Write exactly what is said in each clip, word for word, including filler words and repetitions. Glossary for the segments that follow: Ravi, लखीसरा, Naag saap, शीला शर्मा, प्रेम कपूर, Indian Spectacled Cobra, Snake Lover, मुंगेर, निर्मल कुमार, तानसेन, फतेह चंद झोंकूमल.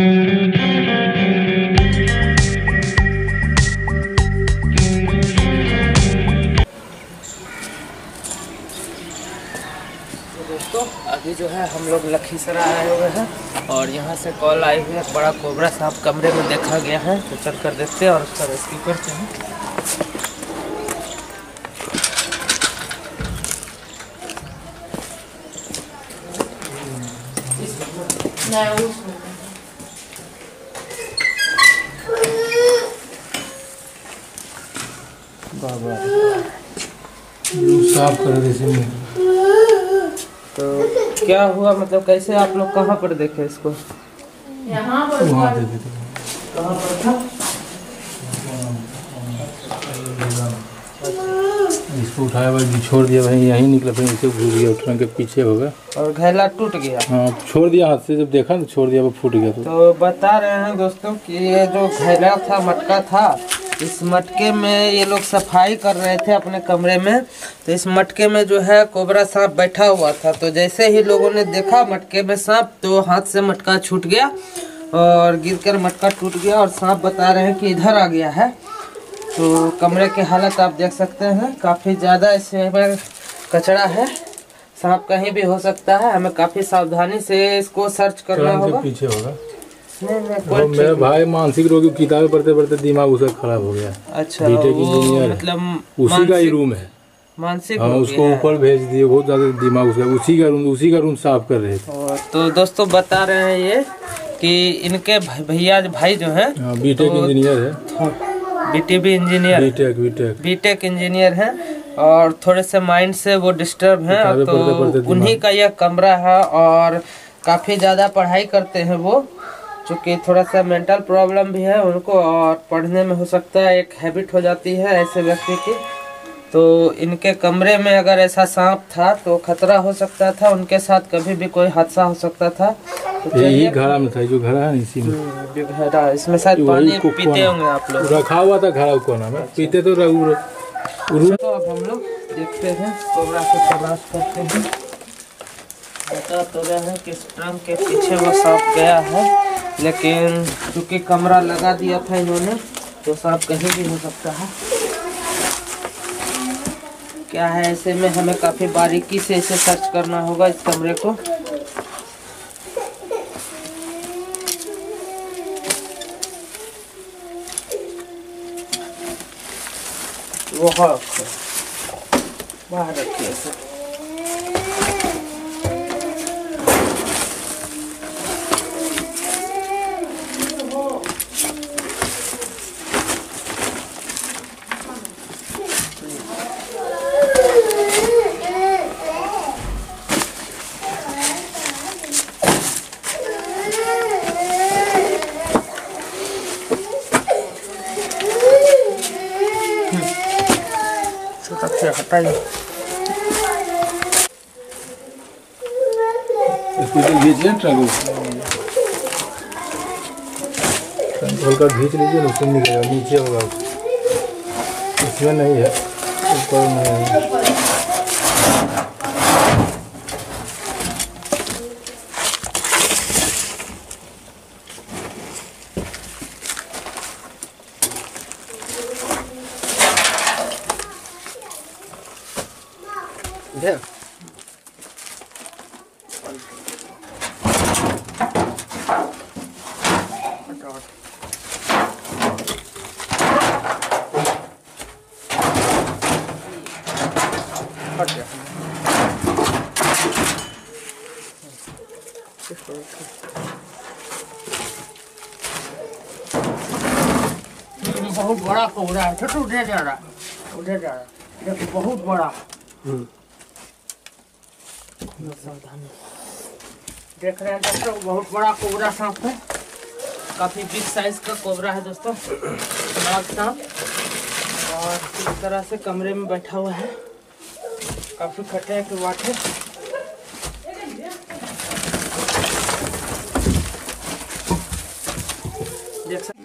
दोस्तों अभी जो है हम लोग लखीसरा आए हुए हैं और यहाँ से कॉल आई हुई है। बड़ा कोबरा सांप कमरे में देखा गया है, तो चल कर देखते हैं और उसका रेस्क्यू करते हैं। बाबा साफ कर देते हैं। तो क्या हुआ, मतलब कैसे आप लोग कहाँ पर देखे इसको? यहाँ पर देखे थे। कहाँ पर था? इसको उठाया भाई, छोड़ दिया भाई, यहीं निकला, फिर नीचे घूर गया, उठने के पीछे होगा और घैला टूट गया। हाँ, छोड़ दिया हाथ से, जब देखा तो छोड़ दिया, वो फूट गया। तो बता रहे हैं दोस्तों कि ये जो घैला था, मटका था, इस मटके में ये लोग सफाई कर रहे थे अपने कमरे में, तो इस मटके में जो है कोबरा सांप बैठा हुआ था। तो जैसे ही लोगों ने देखा मटके में सांप, तो हाथ से मटका छूट गया और गिरकर मटका टूट गया और सांप बता रहे हैं कि इधर आ गया है। तो कमरे की हालत आप देख सकते हैं, काफ़ी ज़्यादा इसमें कचरा है। सांप कहीं भी हो सकता है, हमें काफ़ी सावधानी से इसको सर्च करना होगा। पीछे होगा नहीं, नहीं, कोई मेरा भाई मानसिक रोगी, किताबें पढ़ते पढ़ते दिमाग उसका खराब हो गया। अच्छा, बीटे की इंजीनियर, मतलब उसी का ही रूम है मानसिक। हाँ, उसको ऊपर भेज दिए, बहुत ज्यादा दिमाग उसका, उसी का रूम उसी का रूम साफ कर रहे थे। तो दोस्तों बता रहे हैं ये कि इनके भैया भाई जो है बीटेक इंजीनियर है, BTech engineer BTech BTech BTech engineer है और थोड़े से माइंड से वो डिस्टर्ब है। तो उन्हीं का यह कमरा है और काफी ज्यादा पढ़ाई करते हैं वो, क्योंकि थोड़ा सा मेंटल प्रॉब्लम भी है उनको और पढ़ने में हो सकता है एक हैबिट हो जाती है ऐसे व्यक्ति की। तो इनके कमरे में अगर ऐसा सांप था तो खतरा हो सकता था, उनके साथ कभी भी कोई हादसा हो सकता था। तो यही घड़ा में था, जो घड़ा है इसी में, जो घड़ा इसमें शायद पानी पीते होंगे आप लोग, रखा हुआ था घड़ा कोना में, पीते तो रघु। तो अब हम लोग देखते हैं, कोबरा की तलाश करते हैं। बता तो रहे हैं कि स्ट्रम के पीछे वो सांप गया है, लेकिन चूँकि कमरा लगा दिया था इन्होंने, तो सांप कहीं भी हो सकता है। क्या है, ऐसे में हमें काफ़ी बारीकी से इसे सर्च करना होगा, इस कमरे को। वो बाहर रखिए सब। घीच लीजिए, नुकसान नहीं करेगा, नीचे होगा, इसमें नहीं है, ऊपर नहीं है। बहुत बड़ा कोबरा है, छोटू उधर जा रहा है, उधर जा रहा है, बहुत बड़ा। देख रहे हैं दोस्तों, बहुत बड़ा कोबरा सांप है, काफी बिग साइज का कोबरा है दोस्तों, नाग सांप, और इस तरह से कमरे में बैठा हुआ है। काफी खतरे की बात है। देख सकते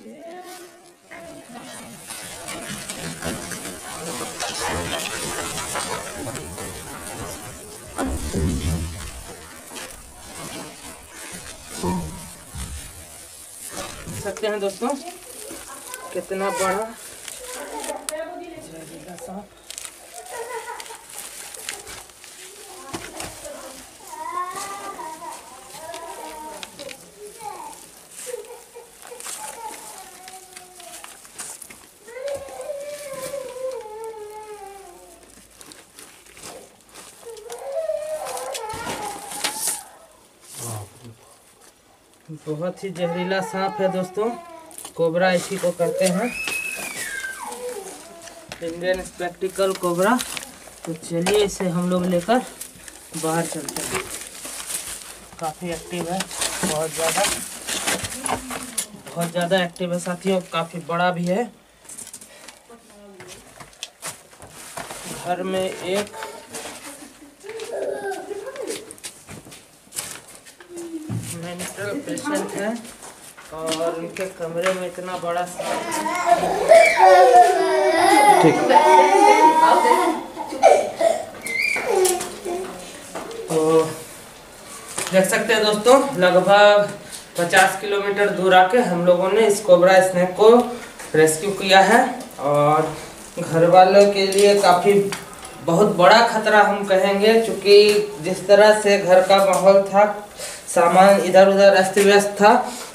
सकते हैं दोस्तों कितना बड़ा जहरीला सांप। बहुत ही जहरीला सांप है दोस्तों, कोबरा इसी को कहते हैं, इंडियन स्पेक्टिकल कोबरा। तो चलिए इसे हम लोग लेकर बाहर चलते हैं। काफ़ी एक्टिव है, बहुत ज़्यादा बहुत ज़्यादा एक्टिव है साथियों, काफ़ी बड़ा भी है। घर में एक मेंटल पेशेंट है और उनके कमरे में इतना बड़ा सांप। ठीक, तो देख सकते हैं दोस्तों लगभग पचास किलोमीटर दूर आके हम लोगों ने इस कोबरा स्नेक को रेस्क्यू किया है। और घर वालों के लिए काफ़ी बहुत बड़ा खतरा हम कहेंगे, क्योंकि जिस तरह से घर का माहौल था, सामान इधर उधर अस्त व्यस्त था,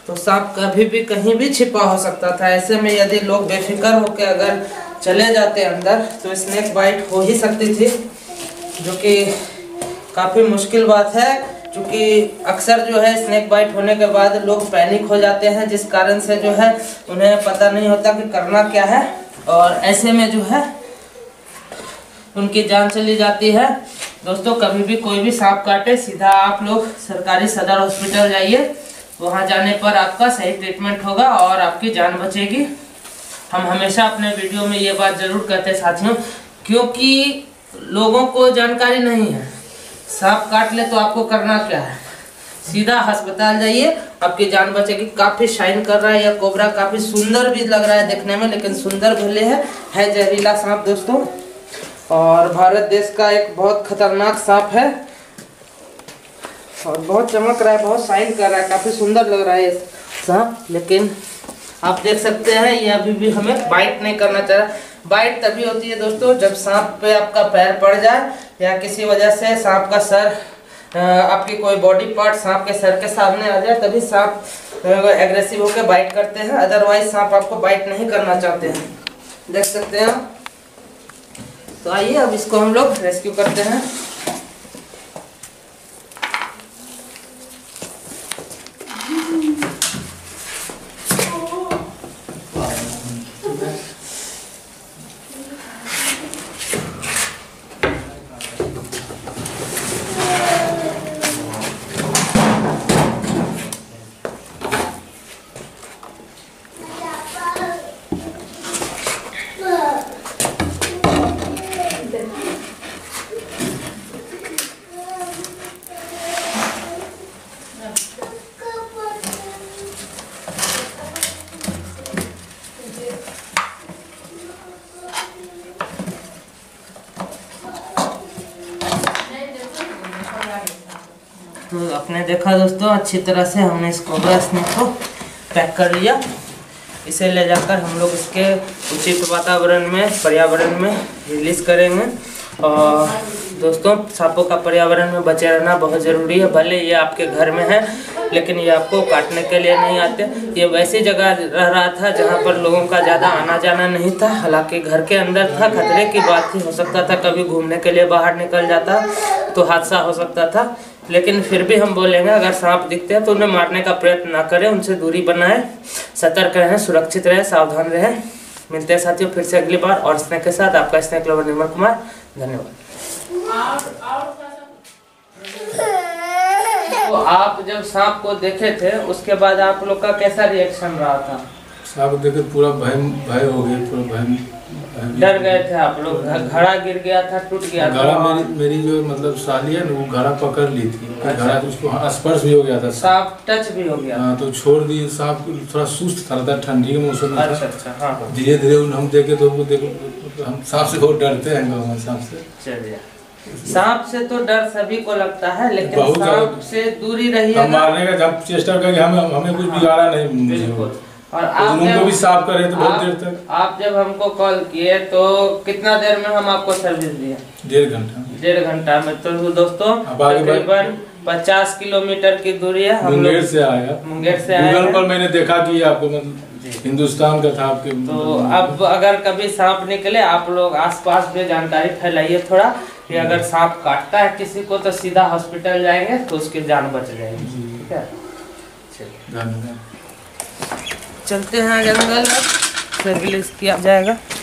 तो सांप कभी भी कहीं भी छिपा हो सकता था। ऐसे में यदि लोग बेफिक्र होकर अगर चले जाते अंदर तो स्नेक बाइट हो ही सकती थी, जो कि काफ़ी मुश्किल बात है। क्योंकि अक्सर जो है स्नेक बाइट होने के बाद लोग पैनिक हो जाते हैं, जिस कारण से जो है उन्हें पता नहीं होता कि करना क्या है, और ऐसे में जो है उनकी जान चली जाती है। दोस्तों कभी भी कोई भी सांप काटे, सीधा आप लोग सरकारी सदर हॉस्पिटल जाइए, वहां जाने पर आपका सही ट्रीटमेंट होगा और आपकी जान बचेगी। हम हमेशा अपने वीडियो में ये बात जरूर कहते हैं साथियों, क्योंकि लोगों को जानकारी नहीं है। सांप काट ले तो आपको करना क्या है, सीधा अस्पताल जाइए, आपकी जान बचेगी। काफ़ी शाइन कर रहा है यह कोबरा, काफ़ी सुंदर भी लग रहा है देखने में, लेकिन सुंदर भले है, है जहरीला सांप दोस्तों, और भारत देश का एक बहुत खतरनाक सांप है। और बहुत चमक रहा है, बहुत शाइन कर रहा है, काफ़ी सुंदर लग रहा है ये सांप, लेकिन आप देख सकते हैं ये अभी भी हमें बाइट नहीं करना चाह रहा। बाइट तभी होती है दोस्तों जब सांप पे आपका पैर पड़ जाए, या किसी वजह से सांप का सर, आपकी कोई बॉडी पार्ट सांप के सर के सामने आ जाए, तभी सांप एग्रेसिव होकर बाइट करते हैं, अदरवाइज सांप आपको बाइट नहीं करना चाहते हैं, देख सकते हैं आप। तो आइए अब इसको हम लोग रेस्क्यू करते हैं। तो आपने देखा दोस्तों अच्छी तरह से हमने इस कोबरा स्नेक को पैक कर लिया। इसे ले जाकर हम लोग इसके उचित वातावरण में, पर्यावरण में रिलीज करेंगे। और दोस्तों सांपों का पर्यावरण में बचे रहना बहुत ज़रूरी है। भले ये आपके घर में है, लेकिन ये आपको काटने के लिए नहीं आते। ये वैसी जगह रह रहा था जहाँ पर लोगों का ज़्यादा आना जाना नहीं था, हालांकि घर के अंदर था, खतरे की बात थी, हो सकता था कभी घूमने के लिए बाहर निकल जाता तो हादसा हो सकता था। लेकिन फिर भी हम बोलेंगे अगर सांप दिखते हैं तो उन्हें मारने का प्रयत्न ना करें, उनसे दूरी बनाएं, सतर्क रहें, सुरक्षित रहें, सावधान रहें। मिलते हैं साथियों फिर से अगली बार और स्नेक के साथ। आपका स्नेक लवर निर्मल कुमार, धन्यवाद। तो आप जब सांप को देखे थे उसके बाद आप लोग का कैसा रिएक्शन रहा था? सांप देखे पूरा भय भय हो गया, पूरा भय डर गए थे आप लोग, घड़ा गिर गया था, टूट गया था। घड़ा मेरी, मेरी जो मतलब साली है ना वो घड़ा पकड़ ली थी, घड़ा उसको स्पर्श भी हो गया था, सांप टच भी हो गया। हाँ, तो छोड़ दी। सांप थोड़ा सुस्त था, था ठंडी के मौसम में। अच्छा अच्छा, धीरे धीरे हम देखे तो देखो हम सांप से बहुत डरते हैं, सांप से। चलिए, सांप से तो डर सभी को लगता है, लेकिन सांप से दूरी रहिए, मारने का जब चेष्टा करेंगे, हमें हमें कुछ बिगाड़ा नहीं। और आप तो जब भी साफ करें तो बहुत देर तक। आप जब हमको कॉल किए तो कितना देर में हम आपको सर्विस दिया? डेढ़ घंटा। डेढ़ घंटा में। तो दोस्तों तकरीबन पचास किलोमीटर की दूरी है। हम मुंगेर से आया। मुंगेर से आया पर मैंने देखा कि आपको मतलब हिंदुस्तान का था आपके। तो अब अगर कभी सांप निकले आप लोग आसपास में जानकारी फैलाइए थोड़ा कि अगर सांप काटता है किसी को तो सीधा हॉस्पिटल जाएंगे तो उसकी जान बच जाएगी। ठीक है, चलिए धन्यवाद। चलते हैं जंगल में सर्विस किया जाएगा।